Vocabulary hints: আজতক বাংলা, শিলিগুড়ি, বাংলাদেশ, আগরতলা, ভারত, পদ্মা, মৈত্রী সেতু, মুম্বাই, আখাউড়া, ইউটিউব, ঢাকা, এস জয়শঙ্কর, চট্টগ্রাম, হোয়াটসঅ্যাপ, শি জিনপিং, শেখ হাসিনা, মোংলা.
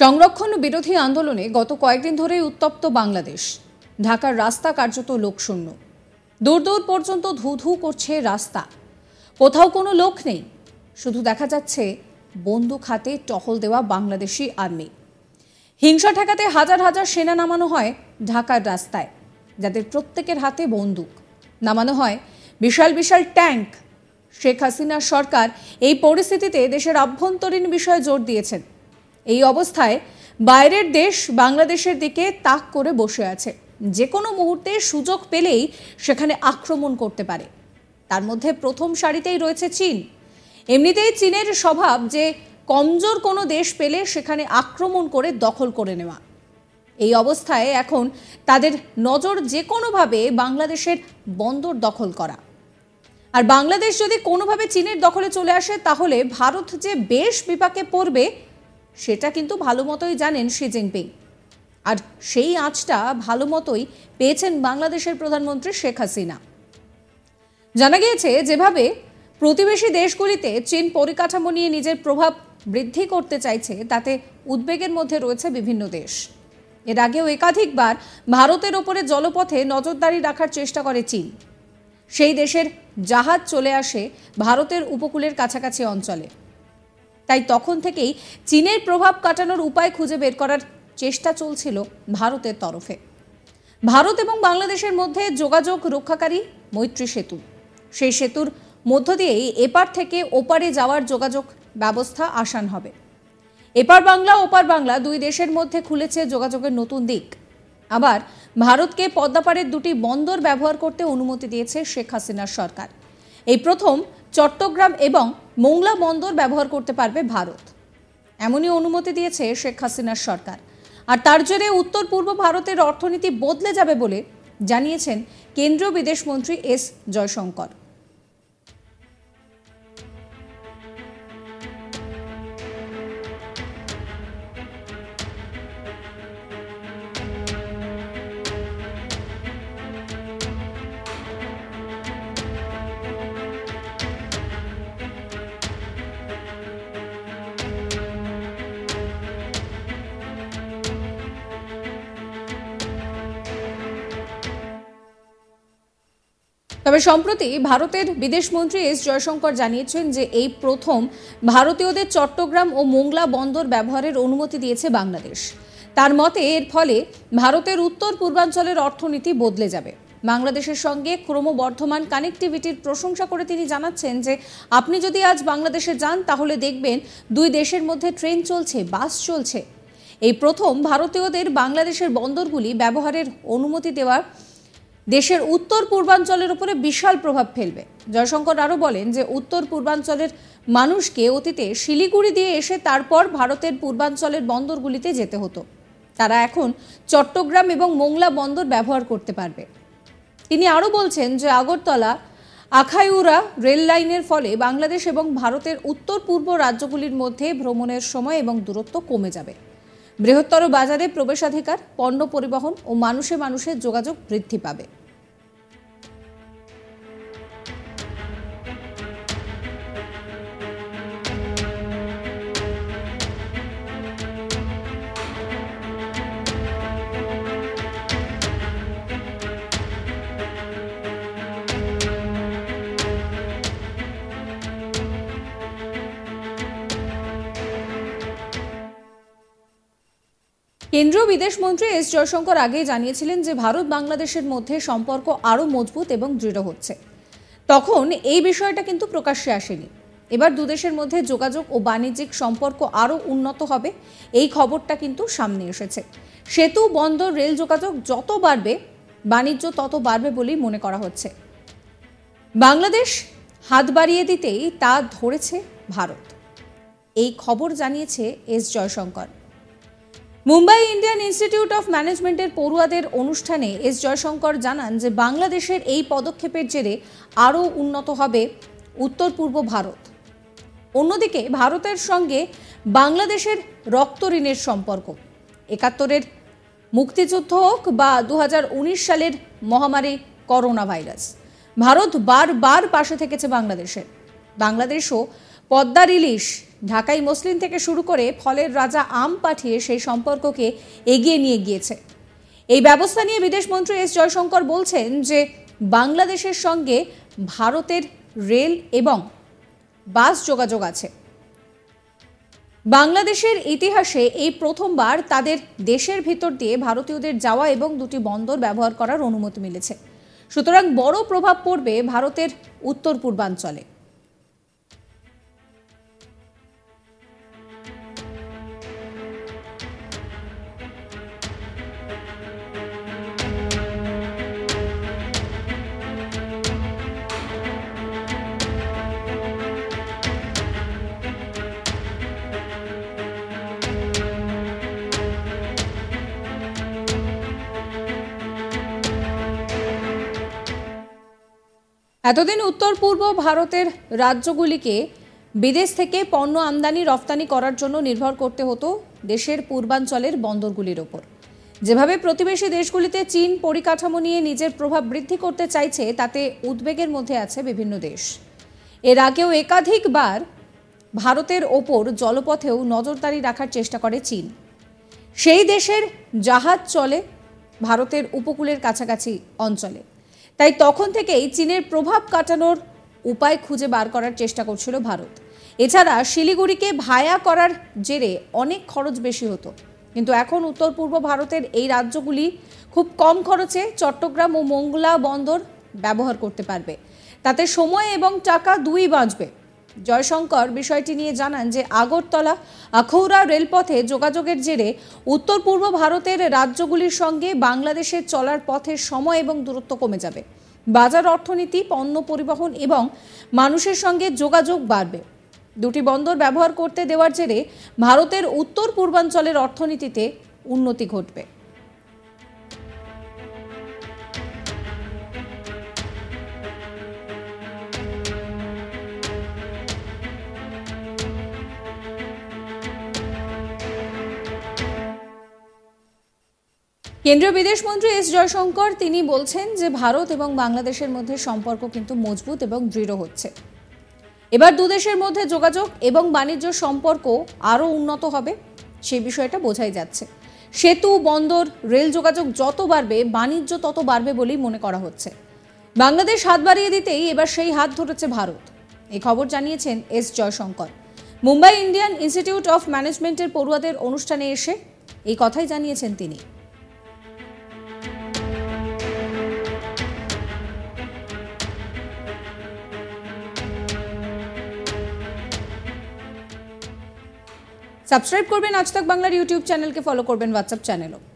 সংরক্ষণ বিরোধী আন্দোলনে গত কয়েকদিন ধরেই উত্তপ্ত বাংলাদেশ। ঢাকার রাস্তা কার্যত লোকশূন্য, দূর পর্যন্ত ধুধু করছে রাস্তা, কোথাও কোনো লোক নেই, শুধু দেখা যাচ্ছে বন্দুক হাতে টহল দেওয়া বাংলাদেশি আর্মি। হিংসা ঠেকাতে হাজার হাজার সেনা নামানো হয় ঢাকার রাস্তায়, যাদের প্রত্যেকের হাতে বন্দুক। নামানো হয় বিশাল বিশাল ট্যাঙ্ক। শেখ হাসিনা সরকার এই পরিস্থিতিতে দেশের আভ্যন্তরীণ বিষয়ে জোর দিয়েছেন। এই অবস্থায় বাইরের দেশ বাংলাদেশের দিকে তাক করে বসে আছে, যে কোনো মুহূর্তে সুযোগ পেলেই সেখানে আক্রমণ করতে পারে। তার মধ্যে প্রথম সারিতেই রয়েছে চীন। এমনিতেই চীনের স্বভাব যে কমজোর কোনো দেশ পেলে সেখানে আক্রমণ করে দখল করে নেওয়া। এই অবস্থায় এখন তাদের নজর যে কোনোভাবে বাংলাদেশের বন্দর দখল করা। আর বাংলাদেশ যদি কোনোভাবে চীনের দখলে চলে আসে, তাহলে ভারত যে বেশ বিপাকে পড়বে সেটা কিন্তু ভালো মতোই জানেন শি জিনপিং। আর সেই আঁচটা ভালো মতোই পেয়েছেন বাংলাদেশের প্রধানমন্ত্রী শেখ হাসিনা। জানা গিয়েছে, যেভাবে প্রতিবেশী দেশগুলিতে চীন পরিকাঠামো নিয়ে নিজের প্রভাব বৃদ্ধি করতে চাইছে, তাতে উদ্বেগের মধ্যে রয়েছে বিভিন্ন দেশ। এর আগেও একাধিকবার ভারতের ওপরে জলপথে নজরদারি রাখার চেষ্টা করে চীন। সেই দেশের জাহাজ চলে আসে ভারতের উপকূলের কাছাকাছি অঞ্চলে। তাই তখন থেকেই চীনের প্রভাব কাটানোর উপায় খুঁজে বের করার চেষ্টা চলছিল ভারতের তরফে। ভারত এবং বাংলাদেশের মধ্যে যোগাযোগ রক্ষাকারী মৈত্রী সেতু, সেই সেতুর মধ্য দিয়েই এপার থেকে ওপারে যাওয়ার যোগাযোগ ব্যবস্থা আসান হবে। এপার বাংলা ওপার বাংলা দুই দেশের মধ্যে খুলেছে যোগাযোগের নতুন দিক। আবার ভারতকে পদ্মাপাড়ের দুটি বন্দর ব্যবহার করতে অনুমতি দিয়েছে শেখ হাসিনার সরকার। এই প্রথম চট্টগ্রাম এবং মোংলা বন্দর ব্যবহার করতে পারবে ভারত, এমনই অনুমতি দিয়েছে শেখ হাসিনার সরকার। আর তার জেরে উত্তর পূর্ব ভারতের অর্থনীতি বদলে যাবে বলে জানিয়েছেন কেন্দ্রীয় বিদেশমন্ত্রী এস জয়শঙ্কর। তবে সম্প্রতি ভারতের বিদেশমন্ত্রী এস জয়শঙ্কর জানিয়েছেন যে এই প্রথম ভারতীয়দের চট্টগ্রাম ও মোংলা বন্দর ব্যবহারের অনুমতি দিয়েছে বাংলাদেশ। তার মতে এর ফলে ভারতের উত্তর পূর্বাঞ্চলের অর্থনীতি বদলে যাবে। বাংলাদেশের সঙ্গে ক্রমবর্ধমান কানেক্টিভিটির প্রশংসা করে তিনি জানাচ্ছেন যে আপনি যদি আজ বাংলাদেশে যান, তাহলে দেখবেন দুই দেশের মধ্যে ট্রেন চলছে, বাস চলছে। এই প্রথম ভারতীয়দের বাংলাদেশের বন্দরগুলি ব্যবহারের অনুমতি দেওয়ার দেশের উত্তর পূর্বাঞ্চলের উপরে বিশাল প্রভাব ফেলবে। জয়শঙ্কর আরও বলেন যে উত্তর পূর্বাঞ্চলের মানুষকে অতীতে শিলিগুড়ি দিয়ে এসে তারপর ভারতের পূর্বাঞ্চলের বন্দরগুলিতে যেতে হতো। তারা এখন চট্টগ্রাম এবং মোংলা বন্দর ব্যবহার করতে পারবে। তিনি আরও বলছেন যে আগরতলা আখাউড়া রেল লাইনের ফলে বাংলাদেশ এবং ভারতের উত্তর পূর্ব রাজ্যগুলির মধ্যে ভ্রমণের সময় এবং দূরত্ব কমে যাবে। বৃহত্তর বাজারে প্রবেশাধিকার, পণ্য পরিবহন ও মানুষে মানুষের যোগাযোগ বৃদ্ধি পাবে। কেন্দ্রীয় বিদেশমন্ত্রী এস জয়শঙ্কর আগেই জানিয়েছিলেন যে ভারত বাংলাদেশের মধ্যে সম্পর্ক আরও মজবুত এবং দৃঢ় হচ্ছে। তখন এই বিষয়টা কিন্তু প্রকাশ্যে আসেনি। এবার দুদেশের মধ্যে যোগাযোগ ও বাণিজ্যিক সম্পর্ক আরও উন্নত হবে, এই খবরটা কিন্তু সামনে এসেছে। সেতু, বন্দর, রেল যোগাযোগ যত বাড়বে, বাণিজ্য তত বাড়বে বলেই মনে করা হচ্ছে। বাংলাদেশ হাত বাড়িয়ে দিতেই তা ধরেছে ভারত, এই খবর জানিয়েছে এস জয়শঙ্কর। মুম্বাই Indian institute of ম্যানেজমেন্টের পড়ুয়াদের অনুষ্ঠানে এস জয়শঙ্কর জানান যে বাংলাদেশের এই পদক্ষেপের জেরে আরও উন্নত হবে উত্তর পূর্ব ভারত। অন্যদিকে ভারতের সঙ্গে বাংলাদেশের রক্তঋণের সম্পর্ক, ৭১-এর মুক্তিযুদ্ধ হোক বা ২০১৯ সালের মহামারী করোনা ভাইরাস, ভারত বারবার পাশে থেকেছে বাংলাদেশের। বাংলাদেশও পদ্মা রিলিজ ঢাকাই মসলিন থেকে শুরু করে ফলের রাজা আম পাঠিয়ে সেই সম্পর্ককে এগিয়ে নিয়ে গিয়েছে। এই ব্যবস্থা নিয়ে বিদেশমন্ত্রী এস জয়শঙ্কর বলছেন যে বাংলাদেশের সঙ্গে ভারতের রেল এবং বাস যোগাযোগ আছে। বাংলাদেশের ইতিহাসে এই প্রথমবার তাদের দেশের ভিতর দিয়ে ভারতীয়দের যাওয়া এবং দুটি বন্দর ব্যবহার করার অনুমতি মিলেছে। সুতরাং বড় প্রভাব পড়বে ভারতের উত্তর পূর্বাঞ্চলে। এতদিন উত্তর পূর্ব ভারতের রাজ্যগুলিকে বিদেশ থেকে পণ্য আমদানি রফতানি করার জন্য নির্ভর করতে হতো দেশের পূর্বাঞ্চলের বন্দরগুলির ওপর। যেভাবে প্রতিবেশী দেশগুলিতে চীন পরিকাঠামো নিয়ে নিজের প্রভাব বৃদ্ধি করতে চাইছে, তাতে উদ্বেগের মধ্যে আছে বিভিন্ন দেশ। এর আগেও একাধিকবার ভারতের ওপর জলপথেও নজরদারি রাখার চেষ্টা করে চীন। সেই দেশের জাহাজ চলে ভারতের উপকূলের কাছাকাছি অঞ্চলে, তাই তখন থেকেই চীনের প্রভাব কাটানোর উপায় খুঁজে বার করার চেষ্টা করছিল ভারত। এছাড়া শিলিগুড়িকে ভায়া করার জেরে অনেক খরচ বেশি হতো, কিন্তু এখন উত্তর পূর্ব ভারতের এই রাজ্যগুলি খুব কম খরচে চট্টগ্রাম ও মোংলা বন্দর ব্যবহার করতে পারবে। তাতে সময় এবং টাকা দুই বাঁচবে। জয়শঙ্কর বিষয়টি নিয়ে জানান যে আগরতলা আখাউড়া রেলপথে যোগাযোগের জেরে উত্তর পূর্ব ভারতের রাজ্যগুলির সঙ্গে বাংলাদেশের চলার পথের সময় এবং দূরত্ব কমে যাবে। বাজার অর্থনীতি, পণ্য পরিবহন এবং মানুষের সঙ্গে যোগাযোগ বাড়বে। দুটি বন্দর ব্যবহার করতে দেওয়ার জেরে ভারতের উত্তর পূর্বাঞ্চলের অর্থনীতিতে উন্নতি ঘটবে। কেন্দ্রীয় বিদেশমন্ত্রী এস জয়শঙ্কর তিনি বলছেন যে ভারত এবং বাংলাদেশের মধ্যে সম্পর্ক কিন্তু মজবুত এবং দৃঢ় হচ্ছে। এবার দুদেশের মধ্যে যোগাযোগ এবং বাণিজ্য সম্পর্ক আরও উন্নত হবে, সেই বিষয়টা বোঝাই যাচ্ছে। সেতু, বন্দর, রেল যোগাযোগ যত বাড়বে, বাণিজ্য তত বাড়বে বলেই মনে করা হচ্ছে। বাংলাদেশ হাত বাড়িয়ে দিতেই এবার সেই হাত ধরেছে ভারত, এই খবর জানিয়েছেন এস জয়শঙ্কর। মুম্বাই Indian institute of ম্যানেজমেন্টের পড়ুয়াদের অনুষ্ঠানে এসে এই কথাই জানিয়েছেন তিনি। সাবস্ক্রাইব করবেন আজ তক বাংলার ইউটিউব চ্যানেলকে, ফলো করবেন হোয়াটসঅ্যাপ চ্যানেলও।